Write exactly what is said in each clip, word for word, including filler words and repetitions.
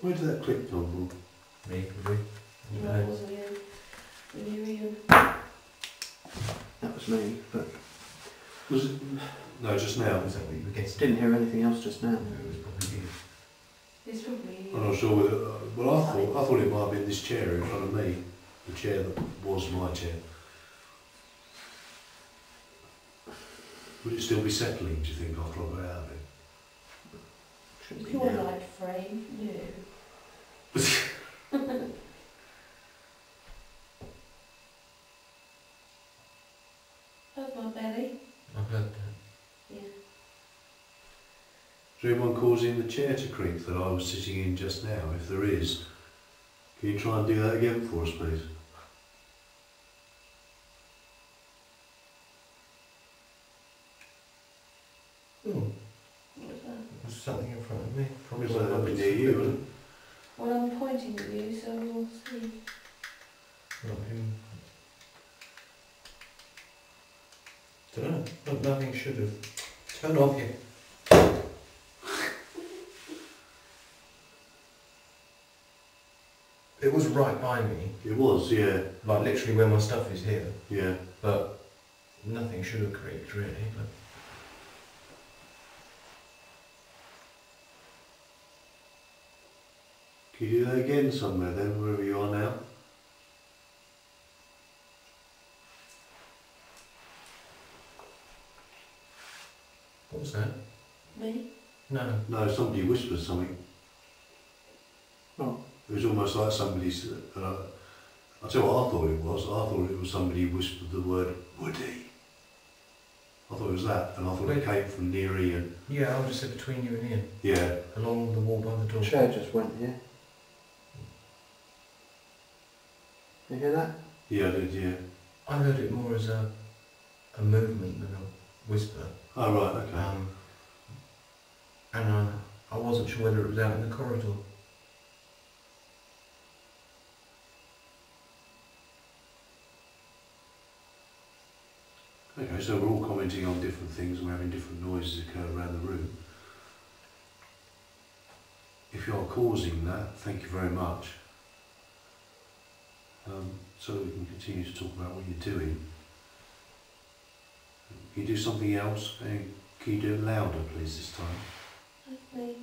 Where did that clip come from? Me, probably. No, it wasn't Ian. That was me, but... Was it... No, just now. Was that what you were getting? Didn't hear anything else just now. No, it was probably you. It's probably you. I'm not sure whether... Well, I thought, I thought it might have been this chair in front of me. The chair that was my chair. Would it still be settling, do you think, after I got out of it? If you're like frame, no. That's my belly. I've heard that. Yeah. Is there anyone causing the chair to creak that I was sitting in just now? If there is, can you try and do that again for us, please? Something in front of me. Probably wasn't up near you, was it? Well, I'm pointing at you, so we'll see. Not him. Don't know. Not, nothing should have. Turn off here. It was right by me. It was, yeah. Like literally where my stuff is here. Yeah. But nothing should have creaked really. But can you do that again somewhere then, wherever you are now? What was that? Me? No. No, somebody whispered something. Oh. It was almost like somebody said, uh, I tell you what I thought it was, I thought it was somebody whispered the word Woody. I thought it was that, and I thought Wait. It came from near Ian. Yeah, I would just say between you and Ian. Yeah. Along the wall by the door. The chair just went here. You hear that? Yeah, I did, yeah. I heard it more as a a movement than a whisper. Oh, right, okay. Um, and uh, I wasn't sure whether it was out in the corridor. Okay, so we're all commenting on different things and we're having different noises occur around the room. If you are causing that, thank you very much. Um, so we can continue to talk about what you're doing. Can you do something else? And can you do it louder, please, this time? Okay.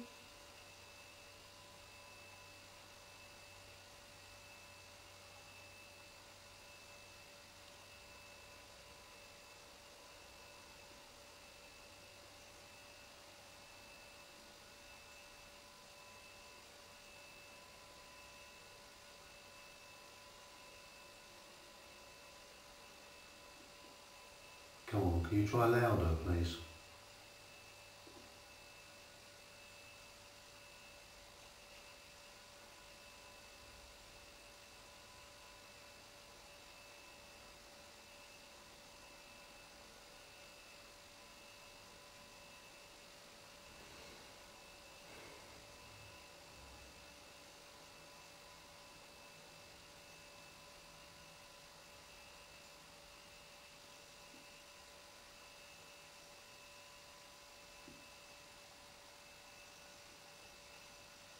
Come on, can you try louder, please?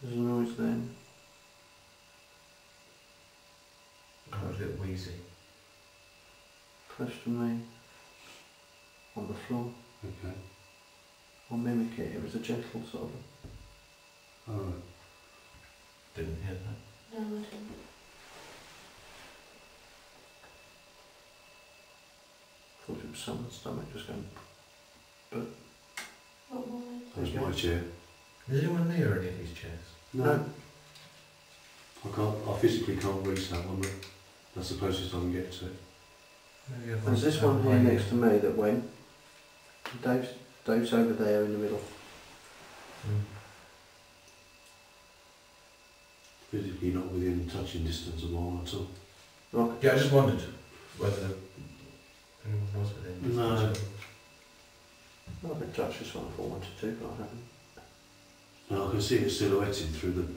There's a noise then. I was a bit wheezy. Question me. On the floor. Okay. I'll mimic it. It was a gentle sort of. Alright. Didn't hear that? No, I didn't. Thought it was someone's stomach just going. But. What was it? That was my chair. Is anyone near any of these chairs? No. I can't, I physically can't reach that one, but that's the closest I can get to it. There's this one here next to me that went. Dave's, Dave's over there in the middle. Mm. Physically not within touching distance of mine at all. Right. Yeah, I just wondered whether anyone was within. No. Well, I could touch this one if I wanted to, but I haven't. No, I can see it silhouetted through the,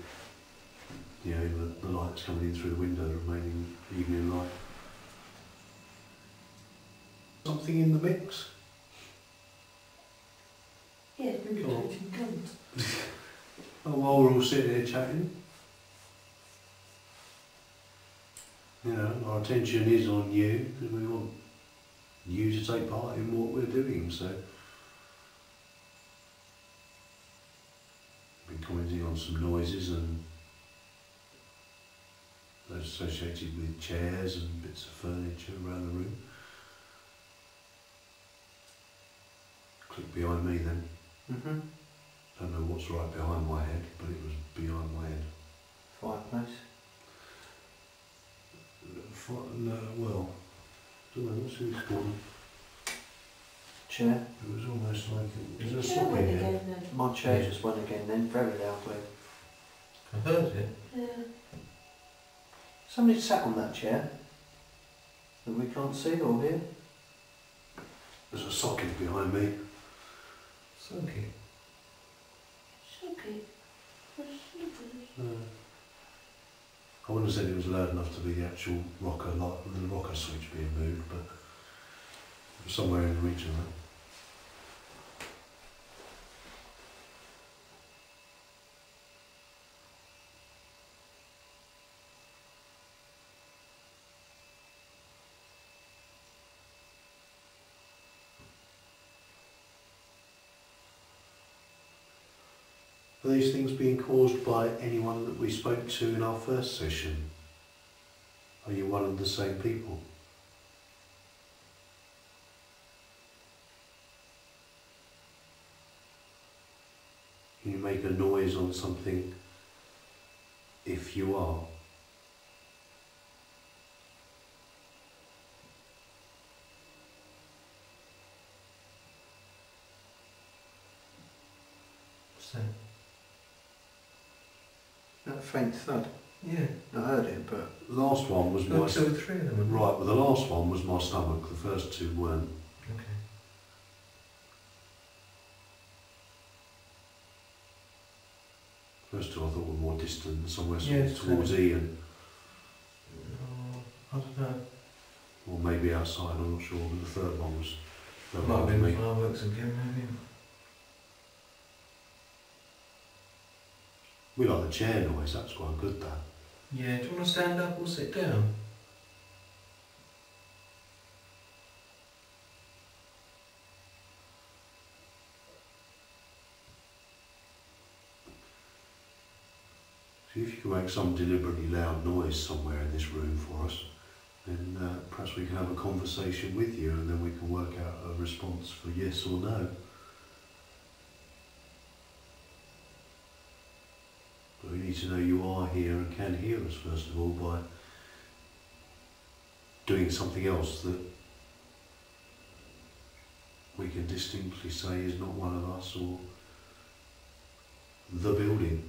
you know, the, the lights coming in through the window, the remaining evening light. Something in the mix? Yeah, really. Oh, while we're all sitting here chatting, You know, our attention is on you because we want you to take part in what we're doing. So, I've been commenting on some noises and those associated with chairs and bits of furniture around the room. Click behind me then. Mm-hmm. Don't know what's right behind my head, but it was behind my head. Fireplace? No, well, I don't know, what's this called? Chair? It was almost like it was a sobbing again. Then. My chair yeah. just went again then, very loudly. I heard it? Yeah. Somebody sat on that chair that we can't see or hear. There's a socket behind me. Socket? Socket? Uh, I wouldn't have said it was loud enough to be the actual rocker, like the rocker switch being moved, but it was somewhere in the region. Are these things being caused by anyone that we spoke to in our first session? Are you one and the same people? Can you make a noise on something if you are? So. That faint thud. Yeah. I heard it, but... Last one was no, my... There were three of them. Right, well the last one was my stomach, the first two weren't. Okay. First two I thought were more distant, somewhere yeah, towards so. Ian. No, I don't know. Or maybe outside, I'm not sure, but the third one was... That might have been fireworks again, maybe. We like the chair noise, that's quite good that. Yeah, do you want to stand up or sit down? See if you can make some deliberately loud noise somewhere in this room for us, then uh, perhaps we can have a conversation with you and then we can work out a response for yes or no. We need to know you are here and can hear us, first of all, by doing something else that we can distinctly say is not one of us or the building.